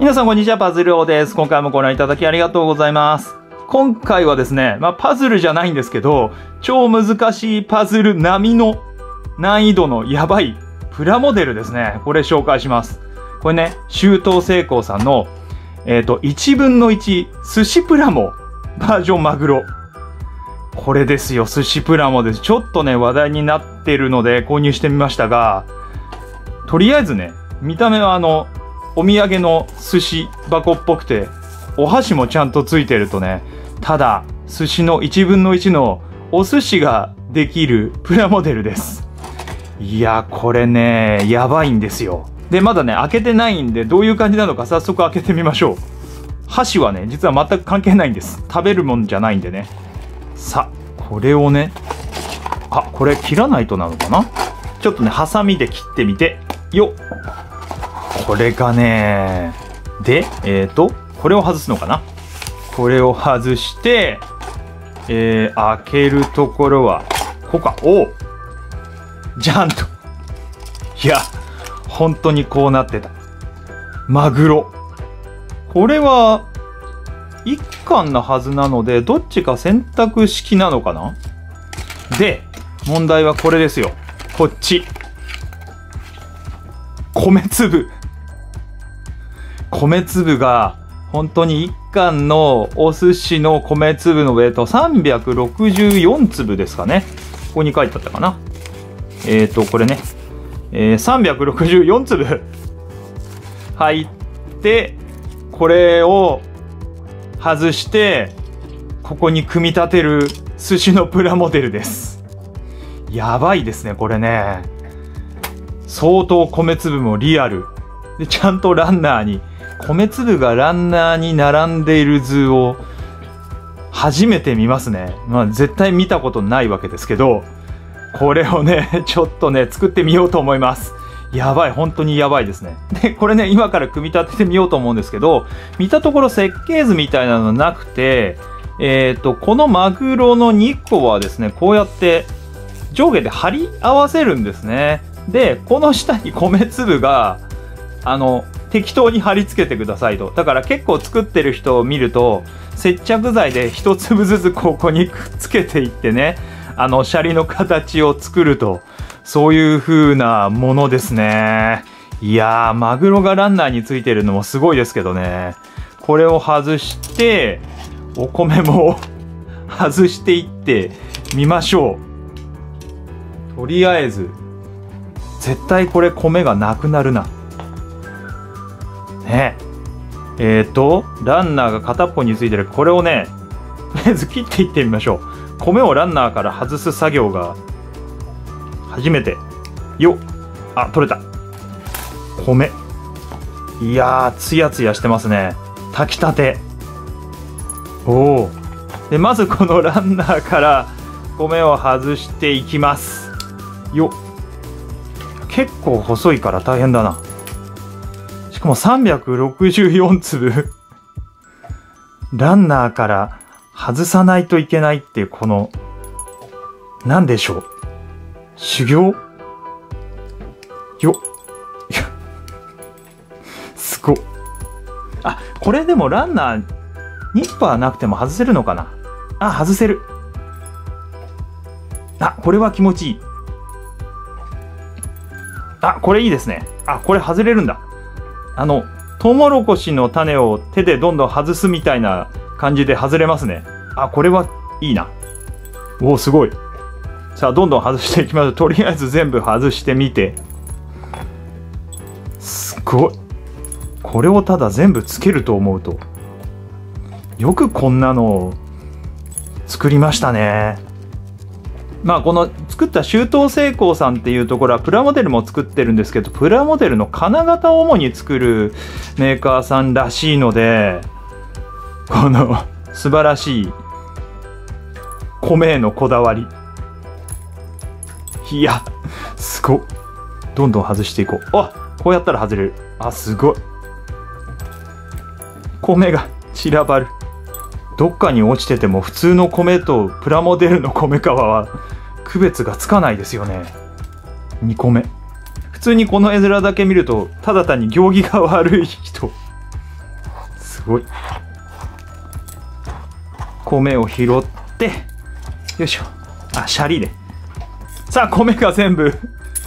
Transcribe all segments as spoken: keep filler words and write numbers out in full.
皆さんこんにちは、パズル王です。今回もご覧いただきありがとうございます。今回はですね、まあパズルじゃないんですけど、超難しいパズル並みの難易度のやばいプラモデルですね。これ紹介します。これね、周東成功さんの、えっと、いちぶんのいち寿司プラモバージョンマグロ。これですよ、寿司プラモです。ちょっとね、話題になってるので購入してみましたが、とりあえずね、見た目はあの、お土産の寿司箱っぽくて、お箸もちゃんとついてるとね、ただ、寿司のいちぶんのいちのお寿司ができるプラモデルです。いや、これね、やばいんですよ。で、まだね、開けてないんで、どういう感じなのか早速開けてみましょう。箸はね、実は全く関係ないんです。食べるもんじゃないんでね。さ、これをね、あ、これ切らないとなのかな？ちょっとね、ハサミで切ってみて、よっ！これがね、で、えっと、これを外すのかな？これを外して、えー、開けるところは、ここか。お！じゃんと。いや、本当にこうなってた。マグロ。これは、一貫なはずなので、どっちか選択式なのかな？で、問題はこれですよ。こっち。米粒。米粒が本当にいっかんのお寿司の米粒のウェイトさんびゃくろくじゅうよんつぶですかね。ここに書いてあったかな。えっと、これね、えー、さんびゃくろくじゅうよんつぶ入って、これを外して、ここに組み立てる寿司のプラモデルです。やばいですね、これね。相当米粒もリアル。で、ちゃんとランナーに、米粒がランナーに並んでいる図を初めて見ますね。まあ絶対見たことないわけですけど、これをね、ちょっとね、作ってみようと思います。やばい、本当にやばいですね。で、これね、今から組み立ててみようと思うんですけど、見たところ設計図みたいなのなくて、えっと、このマグロのにこはですね、こうやって上下で貼り合わせるんですね。で、この下に米粒が、あの、適当に貼り付けてくださいと。だから結構作ってる人を見ると、接着剤で一粒ずつここにくっつけていってね、あの、シャリの形を作ると、そういう風なものですね。いやー、マグロがランナーについてるのもすごいですけどね。これを外して、お米も外していってみましょう。とりあえず、絶対これ米がなくなるな。ね、えっと、ランナーが片っぽについてる。これをね、とりあえず切っていってみましょう。米をランナーから外す作業が、初めて。よっ。あ、取れた。米。いやー、ツヤツヤしてますね。炊きたて。おお。で、まずこのランナーから米を外していきます。よっ。結構細いから大変だな。しかもさんびゃくろくじゅうよんつぶランナーから外さないといけないっていうこの何でしょう、修行よっすごっ。あ、これでもランナーニッパーなくても外せるのかな。あ、外せる。あ、これは気持ちいい。あ、これいいですね。あ、これ外れるんだ。あの、トウモロコシの種を手でどんどん外すみたいな感じで外れますね。あ、これはいいな。おお、すごい。さあ、どんどん外していきましょう。とりあえず全部外してみて。すごい。これをただ全部つけると思うと。よくこんなのを作りましたね。まあこの作った周東成功さんっていうところはプラモデルも作ってるんですけど、プラモデルの金型を主に作るメーカーさんらしいので、この素晴らしい米へのこだわり。いや、すごっ。どんどん外していこう。あ、こうやったら外れる。あ、すごい。米が散らばる。どっかに落ちてても普通の米とプラモデルの米皮は区別がつかないですよね。にこめ。普通にこの絵面だけ見ると、ただ単に行儀が悪い人すごい。米を拾ってよいしょ、あ、シャリで。さあ米が全部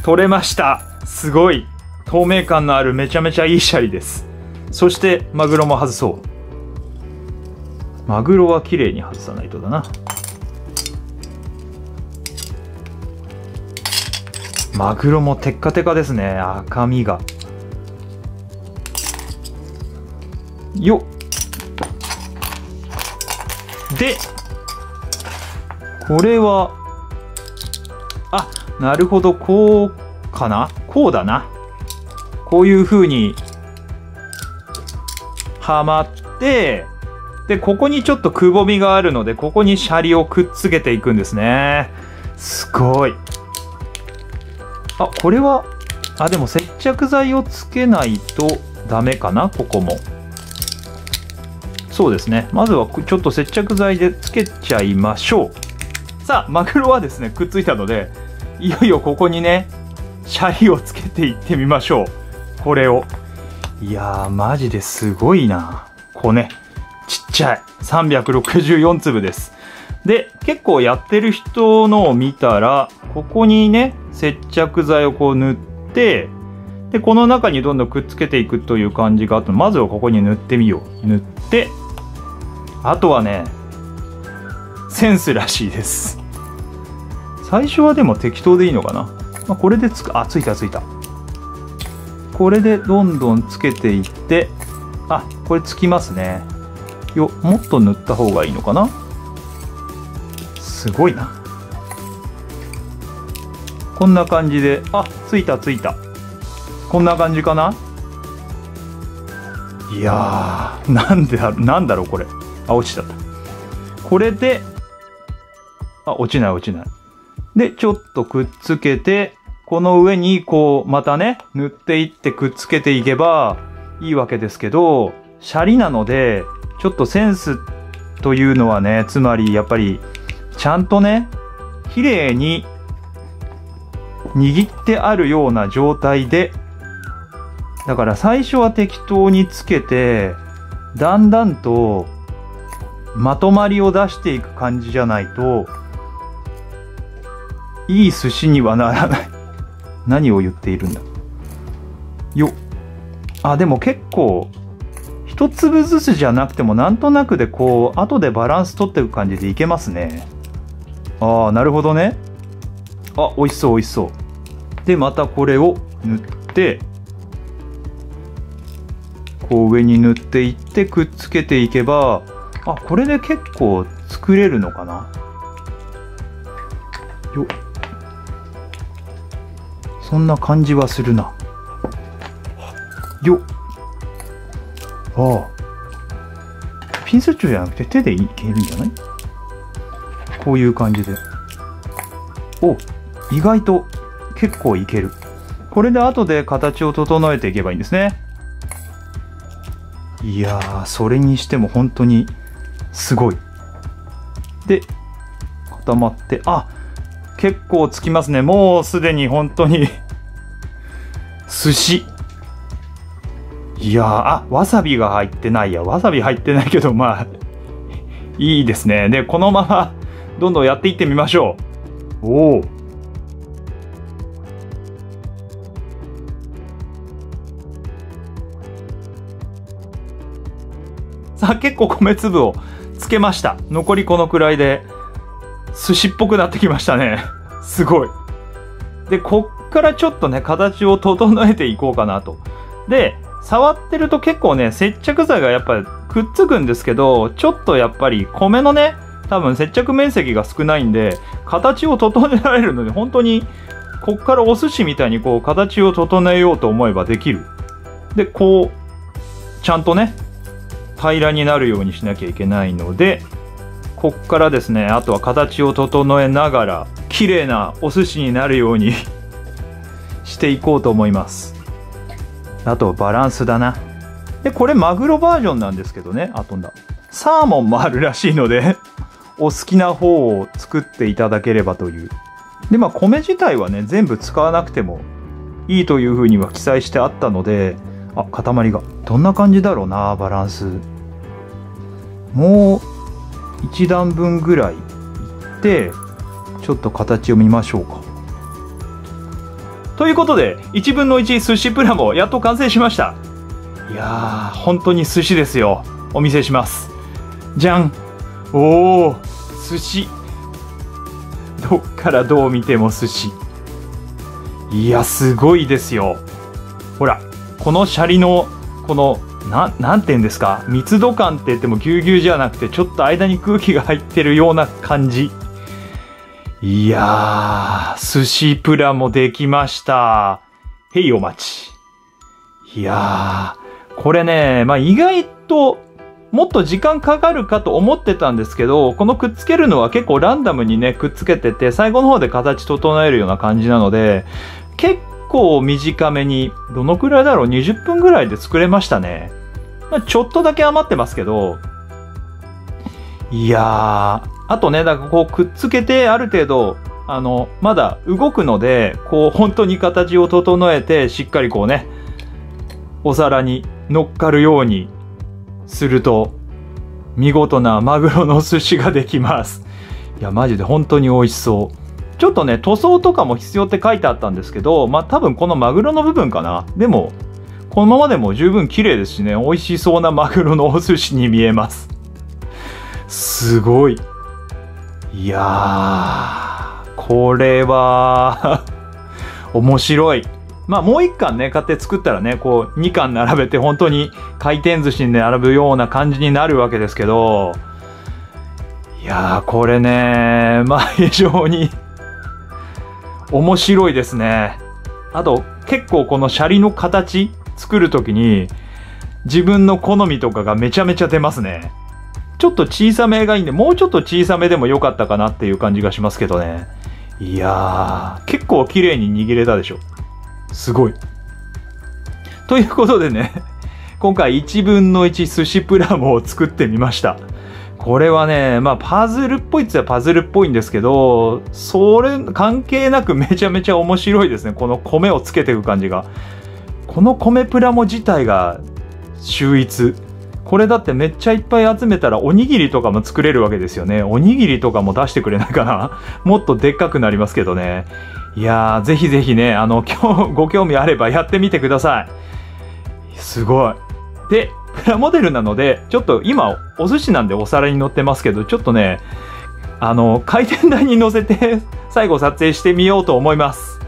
取れました。すごい透明感のあるめちゃめちゃいいシャリです。そしてマグロも外そう。マグロは綺麗に外さないとだな。マグロもテッカテカですね、赤身が。よっで、これはあ、なるほど、こうかな、こうだな。こういうふうにはまって、でここにちょっとくぼみがあるので、ここにシャリをくっつけていくんですね。すごい。あ、これはあ、でも接着剤をつけないとダメかな。ここもそうですね。まずはちょっと接着剤でつけちゃいましょう。さあマグロはですねくっついたので、いよいよここにねシャリをつけていってみましょう。これを、いやーマジですごいな。これねちっちゃいさんびゃくろくじゅうよん粒です。で結構やってる人のを見たら、ここにね接着剤をこう塗って、でこの中にどんどんくっつけていくという感じがあって、まずはここに塗ってみよう。塗って、あとはねセンスらしいです。最初はでも適当でいいのかな、まあ、これでつく、あ、ついたついた。これでどんどんつけていって、あ、これつきますね。よ、もっと塗った方がいいのかな。すごいな。こんな感じで、あ、ついたついた。こんな感じかな。いやー、なんでだ、なんだろうこれ。あ、落ちちゃった。これで、あ、落ちない落ちない。でちょっとくっつけて、この上にこうまたね塗っていってくっつけていけばいいわけですけど、シャリなのでちょっとセンスというのはね、つまりやっぱりちゃんとね綺麗に握ってあるような状態で、だから最初は適当につけて、だんだんとまとまりを出していく感じじゃないといい寿司にはならない。何を言っているんだよ。あ、でも結構一粒ずつじゃなくてもなんとなくでこう後でバランス取っていく感じでいけますね。ああ、なるほどね。あ、美味しそう美味しそう。でまたこれを塗って、こう上に塗っていってくっつけていけば、あ、これで結構作れるのかな。よっ、そんな感じはするな。よっ、ああ、ピンスチューじゃなくて手でいけるんじゃない。こういう感じで、お、意外と結構いける。これで後で形を整えていけばいいんですね。いやー、それにしても本当にすごい。で固まって、あ、結構つきますね。もうすでに本当に寿司。いやー、あ、わさびが入ってないや。わさび入ってないけど、まあいいですね。でこのままどんどんやっていってみましょう。おお、さあ結構米粒をつけました。残りこのくらいで寿司っぽくなってきましたね。すごい。でこっからちょっとね形を整えていこうかなと。で触ってると結構ね接着剤がやっぱりくっつくんですけど、ちょっとやっぱり米のね多分接着面積が少ないんで形を整えられるので、本当にこっからお寿司みたいにこう形を整えようと思えばできる。でこうちゃんとね平らになるようにしなきゃいけないので、こっからですね、あとは形を整えながら綺麗なお寿司になるようにしていこうと思います。あとバランスだな。でこれマグロバージョンなんですけどね、あ、飛んだ。サーモンもあるらしいのでお好きな方を作っていただければという。でまあ米自体はね全部使わなくてもいいというふうには記載してあったので、あ、塊がどんな感じだろうな、バランス。もう一段分ぐらいいってちょっと形を見ましょうか。ということでいちぶんのいち寿司プラモやっと完成しました。いやー本当に寿司ですよ。お見せします。じゃん。おお寿司。どっからどう見ても寿司。いやすごいですよ。ほらこのシャリのこのな、なんて言うんですか、密度感って言ってもぎゅうぎゅうじゃなくてちょっと間に空気が入ってるような感じ。いやー寿司プラもできました。へいお待ち。いやーこれね、まあ、意外ともっと時間かかるかと思ってたんですけど、このくっつけるのは結構ランダムにねくっつけてて最後の方で形整えるような感じなので結構短めに、どのくらいだろう、にじゅっぷんぐらいで作れましたね。ちょっとだけ余ってますけど。いやーあとね、だからこうくっつけてある程度あのまだ動くのでこう本当に形を整えてしっかりこうねお皿に乗っかるようにすると見事なマグロの寿司ができます。いやマジで本当に美味しそう。ちょっとね塗装とかも必要って書いてあったんですけど、まあ多分このマグロの部分かな。でもこのままでも十分綺麗ですしね、美味しそうなマグロのお寿司に見えます。すごい。いやーこれは面白い。まあもういっかんね買って作ったらねこうにかん並べて本当に回転寿司に並ぶような感じになるわけですけど、いやーこれねまあ非常に面白いですね。あと結構このシャリの形作る時に自分の好みとかがめちゃめちゃ出ますね。ちょっと小さめがいいんでもうちょっと小さめでも良かったかなっていう感じがしますけどね。いやー結構綺麗に握れたでしょ。すごい。ということでね今回いちぶんのいち寿司プラモを作ってみました。これはねまあパズルっぽいっつはパズルっぽいんですけど、それ関係なくめちゃめちゃ面白いですね。この米をつけていく感じが、この米プラモ自体が秀逸。これだってめっちゃいっぱい集めたらおにぎりとかも作れるわけですよね。おにぎりとかも出してくれないかなもっとでっかくなりますけどね。いやーぜひぜひねあの今日ご興味あればやってみてください。すごい。でプラモデルなのでちょっと今お寿司なんでお皿に乗ってますけど、ちょっとねあの回転台に乗せて最後撮影してみようと思います。